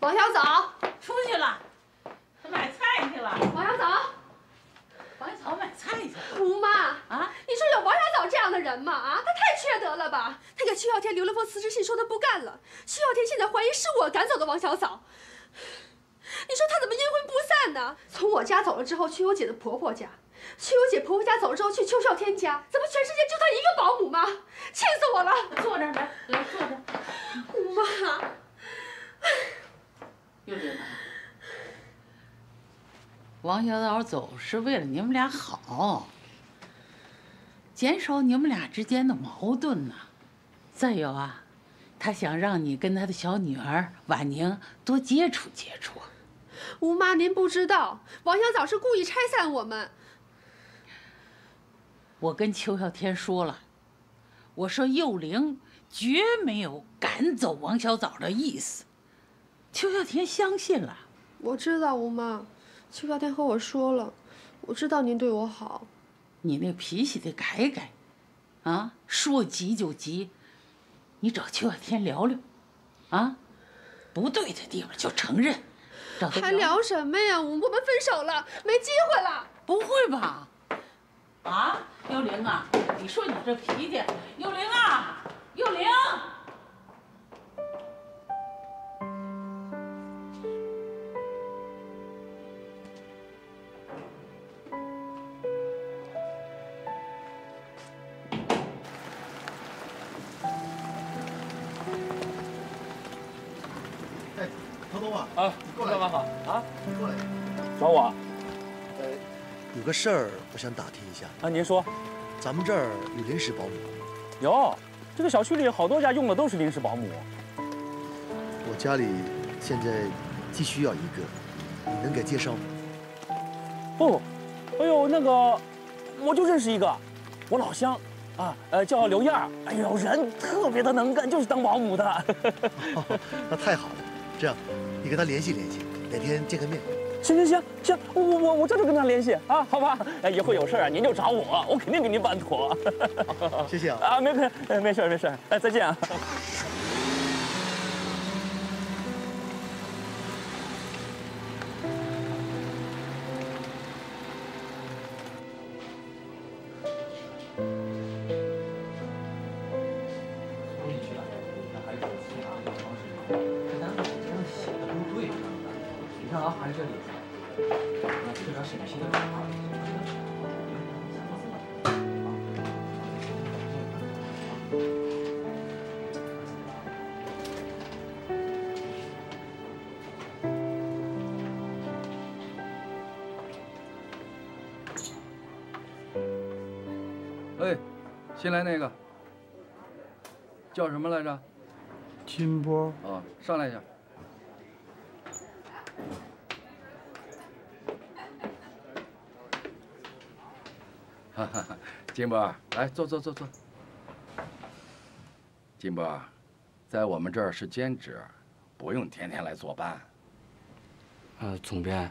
往下走，出去了，买菜去了。往下走，往下走买菜去了。吴妈啊，你说有王小枣这样的人吗？啊，他太缺德了吧！他给曲小天留了封辞职信，说他不干了。曲小天现在怀疑是我赶走的王小枣。 你说他怎么阴魂不散呢？从我家走了之后，去我姐的婆婆家；去我姐婆婆家走了之后，去邱少天家。怎么全世界就她一个保姆妈？气死我了！坐这儿来，来坐这儿。吴妈，又怎么？王小枣走是为了你们俩好，减少你们俩之间的矛盾呢、啊。再有啊，他想让你跟他的小女儿婉宁多接触接触。 吴妈，您不知道，王小枣是故意拆散我们。我跟邱小天说了，我说幼玲绝没有赶走王小枣的意思。邱小天相信了。我知道，吴妈，邱小天和我说了，我知道您对我好。你那脾气得改改，啊，说急就急，你找邱小天聊聊，啊，不对的地方就承认。 还聊什么呀？我们分手了，没机会了。不会吧？啊，幽灵啊，你说你这脾气，幽灵啊，幽灵。 啊，你过来干嘛好啊？你过来，找我。有个事儿我想打听一下啊。您说，咱们这儿有临时保姆？有，这个小区里好多家用的都是临时保姆。我家里现在急需要一个，你能给介绍吗？哦，哎呦，那个，我就认识一个，我老乡啊，叫刘燕儿。哎呦，人特别的能干，就是当保姆的。哦、那太好了，这样。 你跟他联系联系，哪天见个面。行行行行，我这就跟他联系啊，好吧？哎，以后有事啊，您就找我，我肯定给您办妥。谢谢啊。啊，没事没事，哎，再见啊。新来那个叫什么来着？金波啊，上来一下。哈哈，金波，来坐。金波，在我们这儿是兼职，不用天天来坐班。总编，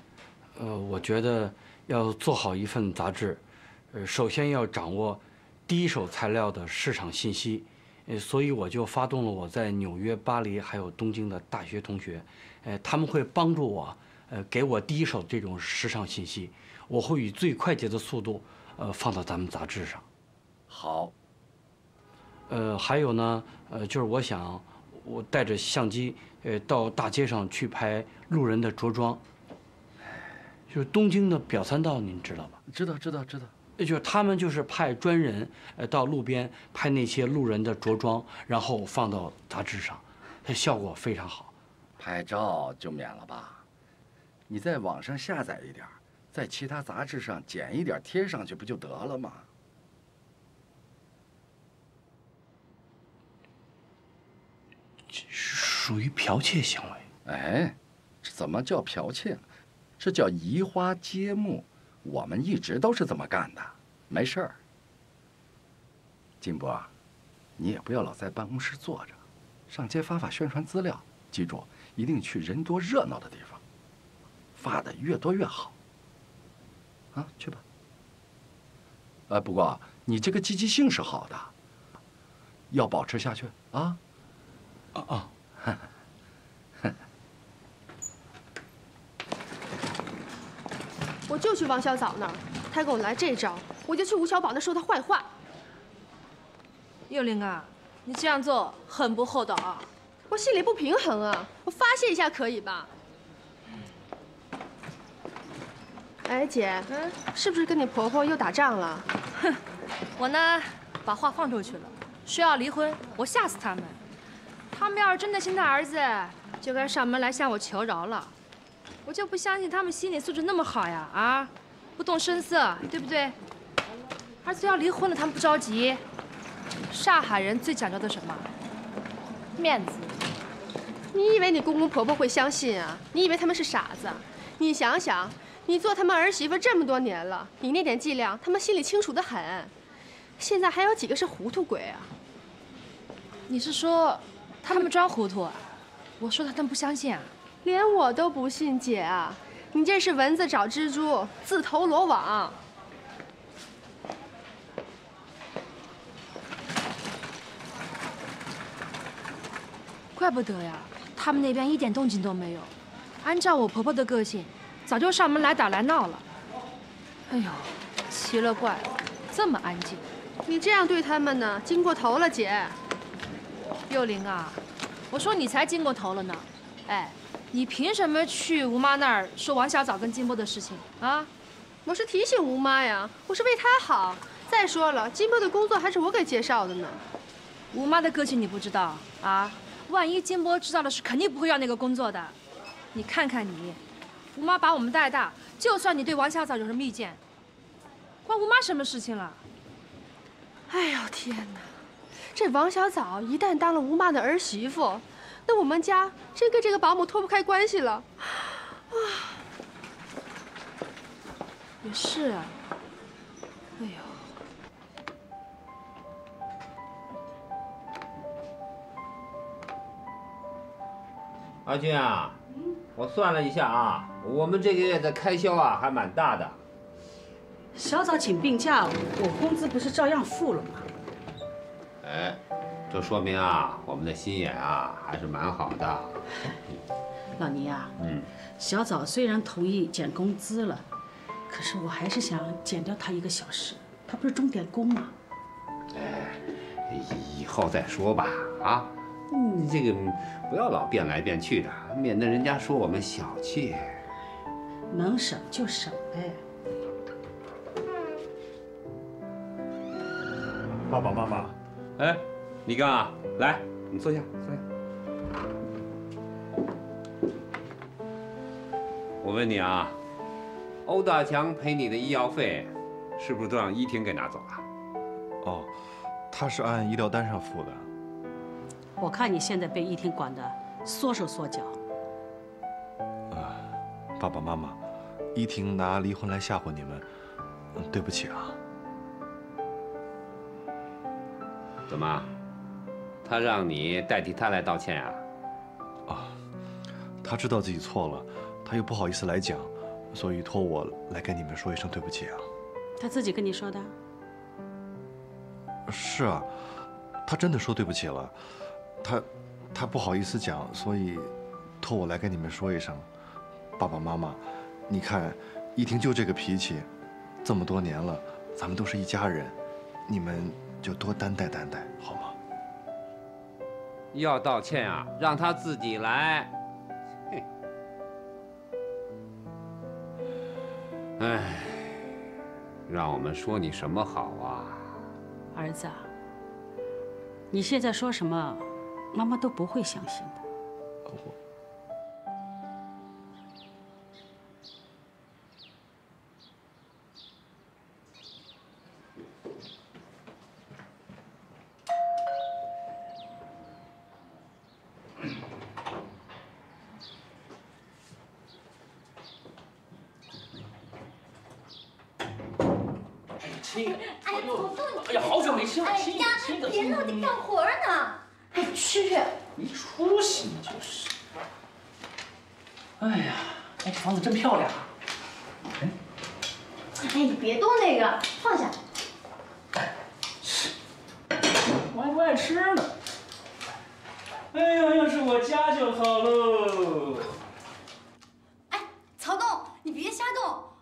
我觉得要做好一份杂志，首先要掌握。 第一手材料的市场信息，所以我就发动了我在纽约、巴黎还有东京的大学同学，他们会帮助我，给我第一手这种时尚信息，我会以最快捷的速度，放到咱们杂志上。好。还有呢，就是我想，我带着相机，到大街上去拍路人的着装，就是东京的表参道，您知道吧？知道。 就是他们就是派专人，到路边拍那些路人的着装，然后放到杂志上，效果非常好。拍照就免了吧，你在网上下载一点，在其他杂志上剪一点贴上去不就得了吗？这是属于剽窃行为。哎，这怎么叫剽窃？这叫移花接木。 我们一直都是这么干的，没事儿。金波，你也不要老在办公室坐着，上街发宣传资料。记住，一定去人多热闹的地方，发的越多越好。啊，去吧。哎，不过你这个积极性是好的，要保持下去啊。啊啊。我就去王小枣那儿，他给我来这招，我就去吴小宝那说他坏话。幼玲啊，你这样做很不厚道啊！我心里不平衡啊，我发泄一下可以吧？哎，姐，是不是跟你婆婆又打仗了？哼，我呢，把话放出去了，说要离婚，我吓死他们。他们要是真的心疼儿子，就该上门来向我求饶了。 我就不相信他们心理素质那么好呀！啊，不动声色，对不对？儿子要离婚了，他们不着急。上海人最讲究的什么？面子。你以为你公公婆婆会相信啊？你以为他们是傻子？你想想，你做他们儿媳妇这么多年了，你那点伎俩，他们心里清楚得很。现在还有几个是糊涂鬼啊？你是说他们装糊涂啊？我说他们不相信啊？ 连我都不信，姐啊，你这是蚊子找蜘蛛，自投罗网。怪不得呀，他们那边一点动静都没有。按照我婆婆的个性，早就上门来打来闹了。哎呦，奇了怪了，这么安静。你这样对他们呢，经过头了，姐。幼玲啊，我说你才经过头了呢，哎。 你凭什么去吴妈那儿说王小枣跟金波的事情啊？我是提醒吴妈呀，我是为她好。再说了，金波的工作还是我给介绍的呢。吴妈的个性你不知道啊？万一金波知道了，是肯定不会要那个工作的。你看看你，吴妈把我们带大，就算你对王小枣有什么意见，关吴妈什么事情了？哎呦天哪，这王小枣一旦当了吴妈的儿媳妇。 那我们家真跟这个保姆脱不开关系了，啊！也是啊，哎呦！阿俊啊，我算了一下啊，我们这个月的开销啊还蛮大的。小枣请病假，我工资不是照样付了吗？哎。 这说明啊，我们的心眼啊还是蛮好的。老倪啊，小枣虽然同意减工资了，可是我还是想减掉他1个小时，他不是钟点工吗？哎，以后再说吧。啊，你这个不要老变来变去的，免得人家说我们小气。能省就省呗。爸爸妈妈，哎。 李刚啊，来，你坐下，坐下。我问你啊，欧大强赔你的医药费，是不是都让医婷给拿走了？哦，他是按医疗单上付的。我看你现在被医婷管得缩手缩脚。啊，爸爸妈妈，医婷拿离婚来吓唬你们，对不起啊。怎么？ 他让你代替他来道歉呀？啊，他知道自己错了，他又不好意思来讲，所以托我来跟你们说一声对不起啊。他自己跟你说的？是啊，他真的说对不起了，他不好意思讲，所以托我来跟你们说一声。爸爸妈妈，你看，一听就这个脾气，这么多年了，咱们都是一家人，你们就多担待担待，好吗？ 要道歉啊，让他自己来。嘿，哎，让我们说你什么好啊？儿子，你现在说什么，妈妈都不会相信的。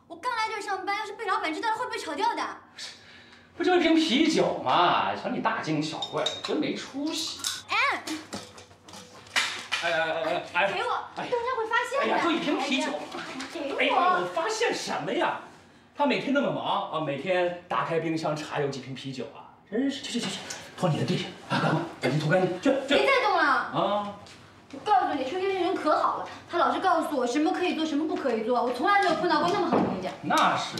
我刚来不就一瓶啤酒嘛，瞧你大惊小怪，真没出息。哎，哎，给我，大家会发现的。哎呀，就一瓶啤酒。给我。哎，我发现什么呀？他每天那么忙啊，每天打开冰箱查有几瓶啤酒啊，真是。去，拖你的地去，啊，赶紧拖干净，去。别再动了。啊。 我告诉你，春天这人可好了，他老是告诉我什么可以做，什么不可以做，我从来没有碰到过那么好的东西。那是，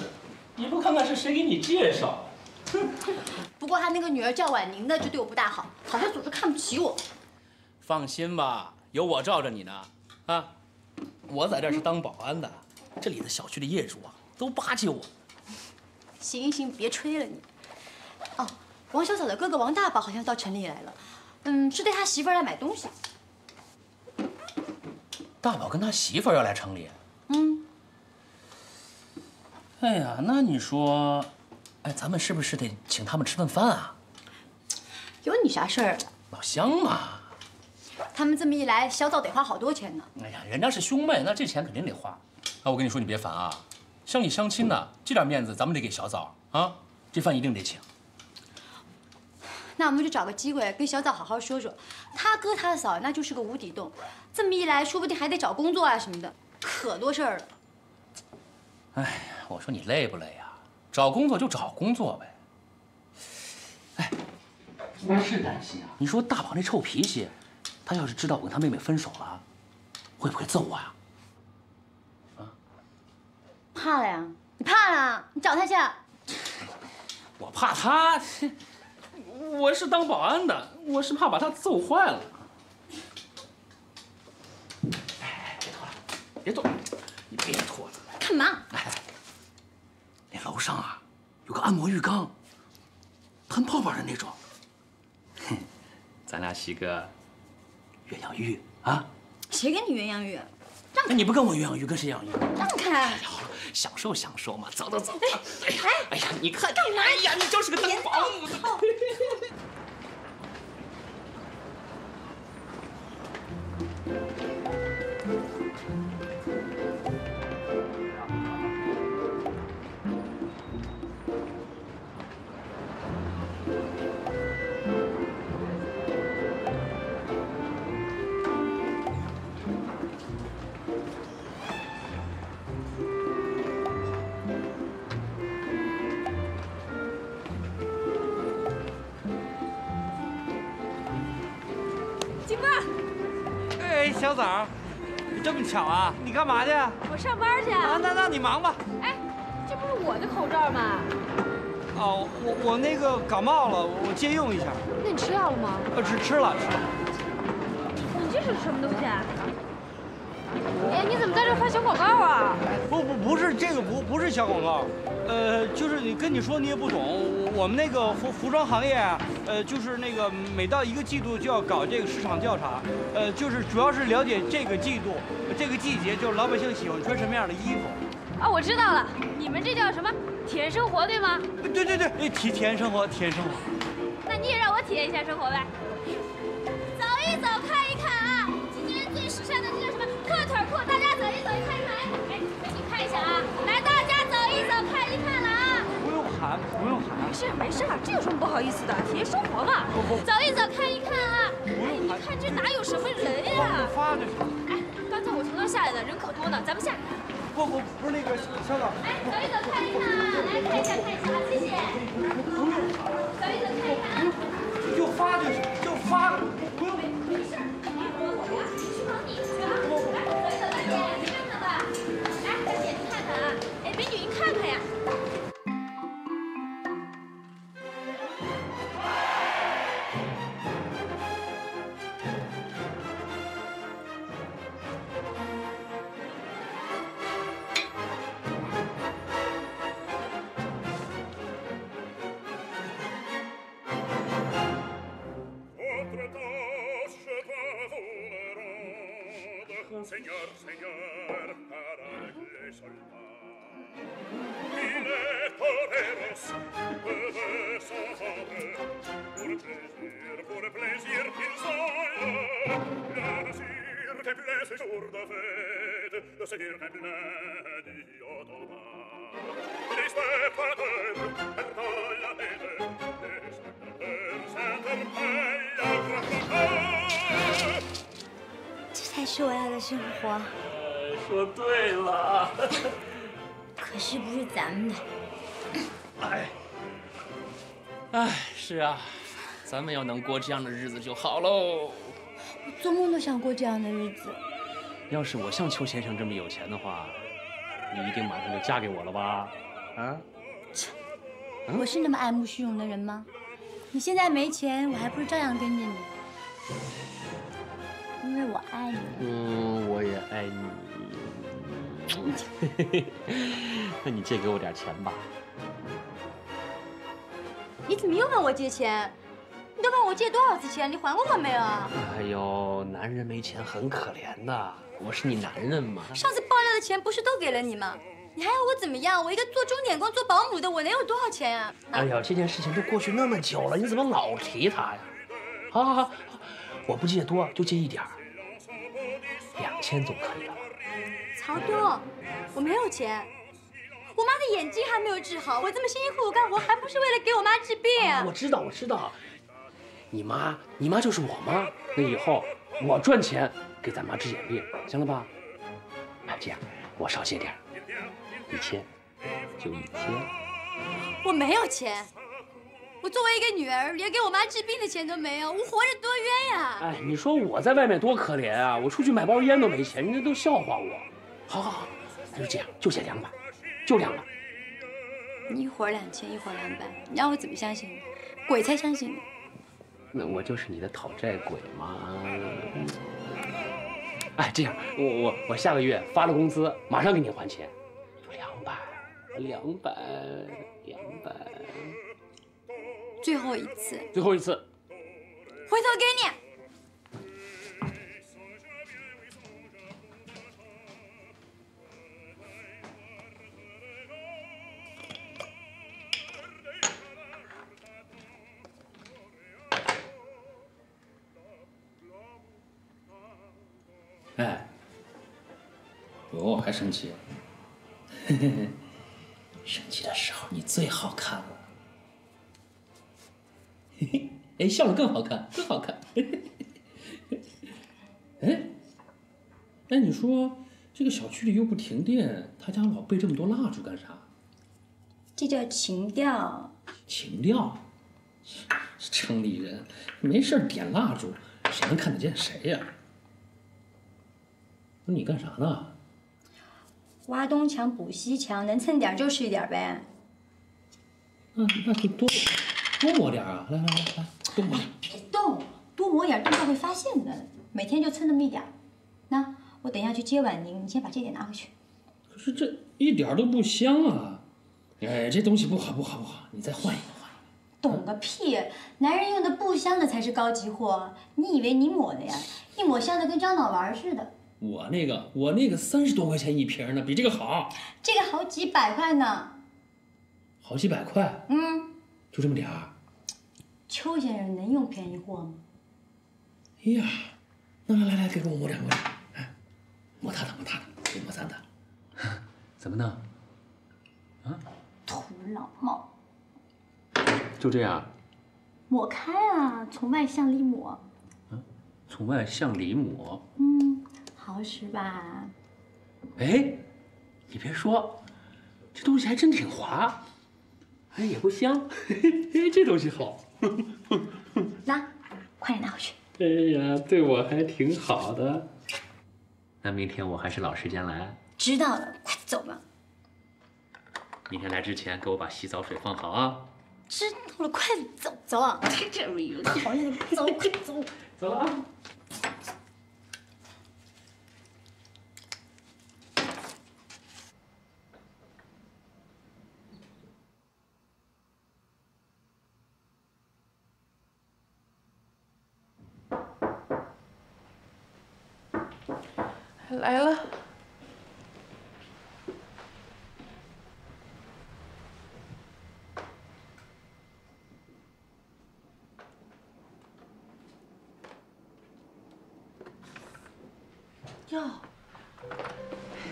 你不看看是谁给你介绍？哼。不过他那个女儿赵婉宁呢，就对我不大好，好像总是看不起我。放心吧，有我罩着你呢。啊，我在这儿是当保安的，这里的小区的业主啊，都巴结我。行，别吹了你。哦，王小嫂的哥哥王大宝好像到城里来了，是带他媳妇儿来买东西。 大宝跟他媳妇儿要来城里，哎呀，那你说，哎，咱们是不是得请他们吃顿饭啊？有你啥事儿？老乡嘛。他们这么一来，小枣得花好多钱呢。哎呀，人家是兄妹，那这钱肯定得花。哎，我跟你说，你别烦啊，乡里乡亲的，这点面子咱们得给小枣啊，这饭一定得请。那我们就找个机会跟小枣好好说说，他哥他嫂那就是个无底洞。 这么一来，说不定还得找工作啊什么的，可多事儿了。哎，我说你累不累呀？找工作就找工作呗。哎，我是担心啊。你说大宝那臭脾气，他要是知道我跟他妹妹分手了，会不会揍我呀？啊？怕了呀？你怕了？你找他去。我怕他？我是当保安的，我是怕把他揍坏了。 别动！你别脱了。干嘛？哎，那楼上啊，有个按摩浴缸，喷泡泡的那种。哼，咱俩洗个鸳鸯浴啊？谁跟你鸳鸯浴？让开！你不跟我鸳鸯浴，跟谁鸳鸯浴？让开！好了，享受嘛，走。哎呀，你看干嘛？哎呀，你就是个当保姆。 小枣，你这么巧啊？你干嘛去？我上班去啊。那你忙吧。哎，这不是我的口罩吗？哦，我那个感冒了，我借用一下。那你吃药了吗？吃了。你这是什么东西啊？哎，你怎么在这发小广告啊？不是这个不是小广告，就是你说你也不懂，我们那个服装行业啊。 就是那个每到一个季度就要搞这个市场调查，就是主要是了解这个季度、这个季节，就是老百姓喜欢穿什么样的衣服。啊，我知道了，你们这叫什么体验生活对吗？对，体验生活。那你也让我体验一下生活呗。走一走，看一看啊，今年最时尚的这叫什么课腿裤，大家走一走，看一看。哎，你看一下啊，来，大家走一走，看一看了啊。 不用喊，没事，这有什么不好意思的？体验生活嘛，走一走，看一看啊！哎，你看这哪有什么人呀？发的是。哎，刚才我从那下来的，人可多呢，咱们下。不是那个小枣。哎，走一走，看一看啊！来看一下啊，谢谢。走一走，看一看啊！就发，不用。没事，你别管我呀，去忙你去啊！来，走一走，大姐，你看看吧。来，大姐，你看看啊！哎，美女，你看看呀。 Señor, para que soltar Mileporeros, puedes amar Por plaisir, il sola Plaisir, qu'un plein ce jour de fête, le Seigneur qu'un plein dit au Thomas. Les spectateurs perdent la tête, les spectateurs s'interpellent à grand-chose. 这才是我要的生活。说对了。可是不是咱们的。哎。 哎，是啊，咱们要能过这样的日子就好喽。我做梦都想过这样的日子。要是我像邱先生这么有钱的话，你一定马上就嫁给我了吧？啊？切，我是那么爱慕虚荣的人吗？你现在没钱，我还不是照样跟着你？因为我爱你。嗯，我也爱你。那你借给我点钱吧。 你怎么又问我借钱？你都问我借多少次钱？你还过我没有啊？哎呦，男人没钱很可怜的。我是你男人嘛。上次爆料的钱不是都给了你吗？你还要我怎么样？我一个做钟点工、做保姆的，我能有多少钱呀？哎呦，这件事情都过去那么久了，你怎么老提他呀？好好好，我不借多，就借一点儿，2000总可以了。曹东，我没有钱。 我妈的眼睛还没有治好，我这么辛辛苦苦干活，还不是为了给我妈治病啊？我知道，我知道，你妈就是我妈。那以后我赚钱给咱妈治眼病，行了吧？那这样，我少借点，1000就1000。我没有钱，我作为一个女儿，连给我妈治病的钱都没有，我活着多冤呀！哎，你说我在外面多可怜啊，我出去买包烟都没钱，人家都笑话我。好好好，那就这样，就借200。 就200，你一会儿2000，一会儿200，你让我怎么相信你？鬼才相信你！那我就是你的讨债鬼嘛！哎，这样，我下个月发了工资，马上给你还钱。200，最后一次，回头给你。 哎，我还生气？嘿嘿嘿，生气的时候你最好看了。嘿嘿，哎，笑得更好看，更好看。哎，哎，你说这个小区里又不停电，他家老备这么多蜡烛干啥？这叫情调。情调？城里人没事点蜡烛，谁能看得见谁呀？ 那你干啥呢？挖东墙补西墙，能蹭点就是一点呗。那就多抹点啊！来，多抹点。别动，多抹点，对方会发现的。每天就蹭那么一点。那我等一下去接婉宁，你先把这点拿回去。可是这一点都不香啊！哎，这东西不好，你再换一个。 懂个屁！男人用的不香的才是高级货。你以为你抹的呀？一抹香的跟樟脑丸似的。我那个30多块钱一瓶呢，比这个好。这个好几百块呢。好几百块？嗯，就这么点儿。邱先生能用便宜货吗？哎呀，那来，给我抹点，哎，抹它，别抹散它。怎么呢？啊？土老帽。 就这样，抹开啊，从外向里抹。嗯，从外向里抹。嗯，好使吧？哎，你别说，这东西还真挺滑，哎，也不香。嘿，这东西好。拿，快点拿回去。哎呀，对我还挺好的。那明天我还是老时间来。知道了，快走吧。明天来之前给我把洗澡水放好啊。 知道了，快走走啊！这没有，讨厌，走，快走，走了啊！来了。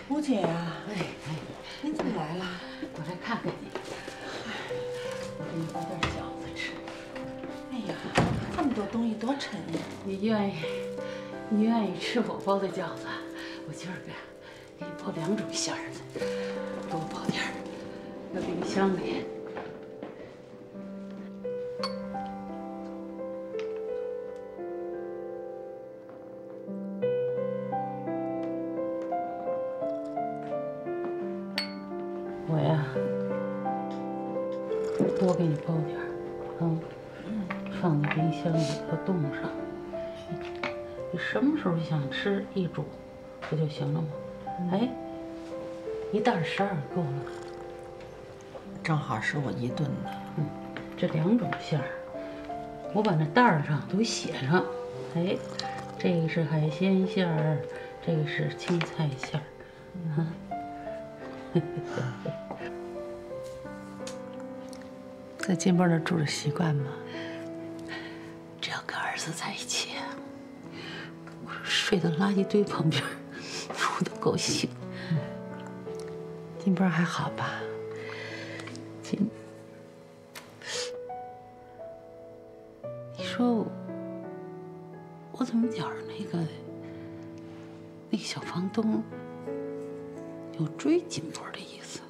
吴姐啊，哎，您怎么来了？我来看看你。我给你包点饺子吃。哎呀，这么多东西多沉呀！你愿意吃我包的饺子？我今儿给你包2种馅儿的，多包点儿，要冰箱里。 多给你包点儿，放在冰箱里头冻上。你什么时候想吃一煮，不就行了吗？哎，1袋12够了，正好是我一顿的。这2种馅儿，我把那袋儿上都写上。哎，这个是海鲜馅儿，这个是青菜馅儿，在金波那住着习惯吗？只要跟儿子在一起，我睡到垃圾堆旁边，我都高兴。金波还好吧？你说我怎么觉着那个小房东有追金波的意思？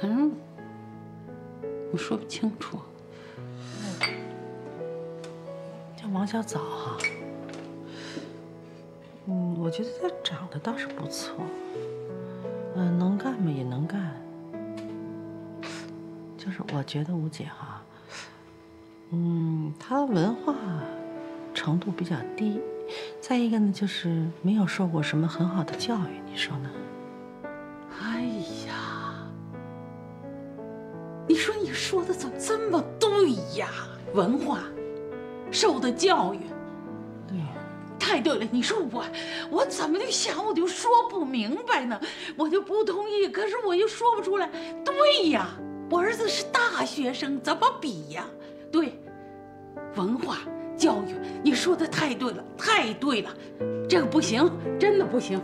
反正。 我说不清楚，叫王小枣哈。我觉得他长得倒是不错，能干嘛也能干。就是我觉得吴姐哈，她的文化程度比较低，再一个呢就是没有受过什么很好的教育，你说呢？ 说的怎么这么对呀？文化，受的教育，对，太对了。你说我怎么就想我就说不明白呢？我就不同意，可是我又说不出来。对呀，我儿子是大学生，怎么比呀？对，文化教育，你说的太对了，太对了，这个不行，真的不行。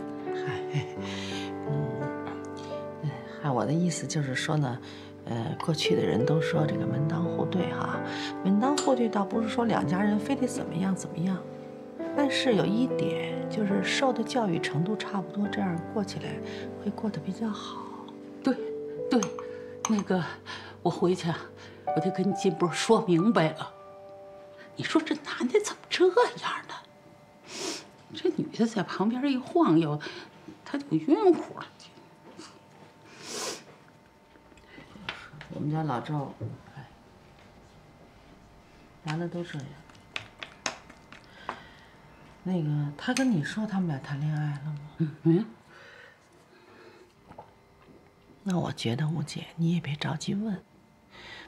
我的意思就是说呢。 过去的人都说这个门当户对哈，门当户对倒不是说两家人非得怎么样怎么样，但是有一点就是受的教育程度差不多，这样过起来会过得比较好。对，我回去啊，我就跟金波说明白了。你说这男的怎么这样呢？这女的在旁边一晃悠，他就晕乎了。 我们家老赵，哎，男的都这样。他跟你说他们俩谈恋爱了吗？那我觉得吴姐，你也别着急问。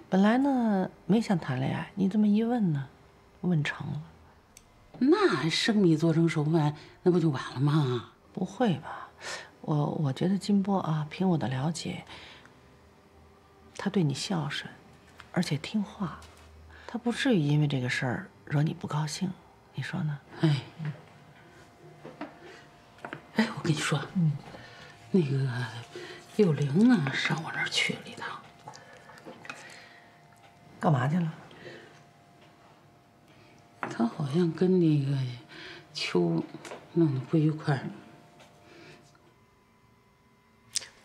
本来呢没想谈恋爱，你这么一问呢，问成了。那生米做成熟饭，那不就晚了吗？不会吧？我觉得金波啊，凭我的了解。 他对你孝顺，而且听话，他不至于因为这个事儿惹你不高兴，你说呢？哎，我跟你说，幼玲啊，上我那儿去了一趟，干嘛去了？他好像跟秋弄得不愉快。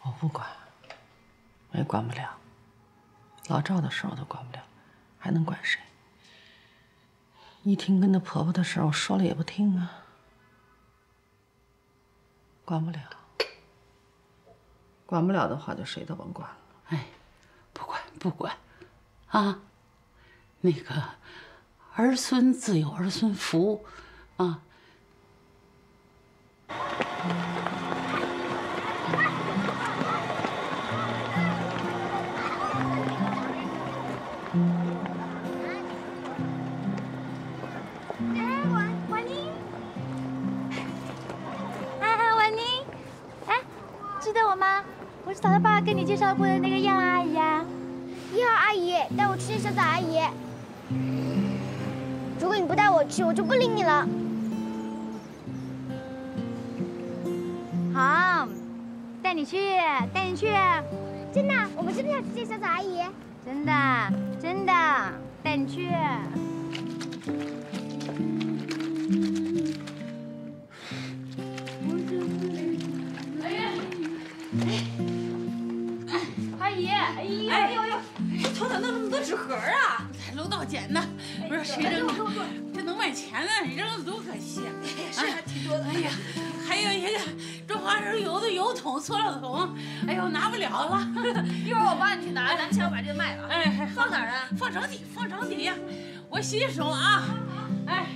我不管，我也管不了。 老赵的事我都管不了，还能管谁？一听跟她婆婆的事，我说了也不听啊，管不了。管不了的话，就谁都甭管了。哎，不管，啊，儿孙自有儿孙福，啊。 早上爸爸给你介绍过的那个燕阿姨啊，燕阿姨带我吃那小枣阿姨。如果你不带我吃，我就不理你了。你去，带你去。真的？我们是不是要去见小枣阿姨？真的，真的，带你去。哎呀！阿姨，哎呀！哎呦呦！从哪弄这么多纸盒啊？在楼道捡的，不是谁扔的。 能卖钱呢，你扔的多可惜啊！是还挺多的。哎呀，还有一个装花生油的油桶、塑料桶，哎呦，拿不了了。一会儿我帮你去拿，咱们先把这个卖了。哎，放哪儿啊？放床底，放床底下。我洗洗手啊。哎。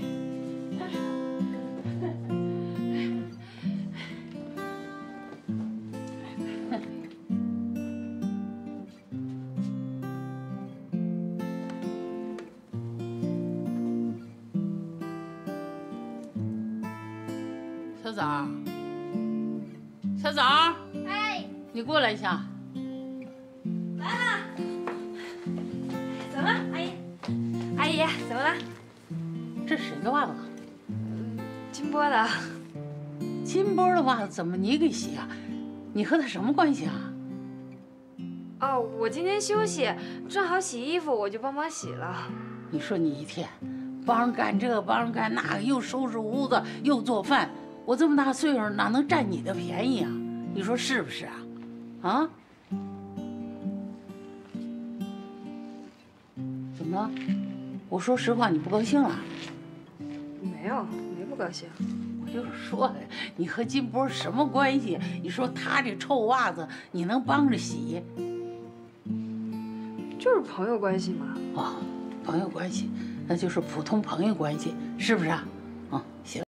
小枣，哎，你过来一下。来了，怎么了，阿姨？阿姨，怎么了？这谁的袜子？金波的。金波的袜子怎么你给洗啊？你和他什么关系啊？哦，我今天休息，正好洗衣服，我就帮忙洗了。你说你一天帮人干这个，帮人干那个，又收拾屋子，又做饭。 我这么大岁数，哪能占你的便宜啊？你说是不是啊？啊？怎么了？我说实话，你不高兴了？没有，没不高兴。我就是说，你和金波什么关系？你说他这臭袜子，你能帮着洗？就是朋友关系嘛。啊，朋友关系，那就是普通朋友关系，是不是啊？啊，行。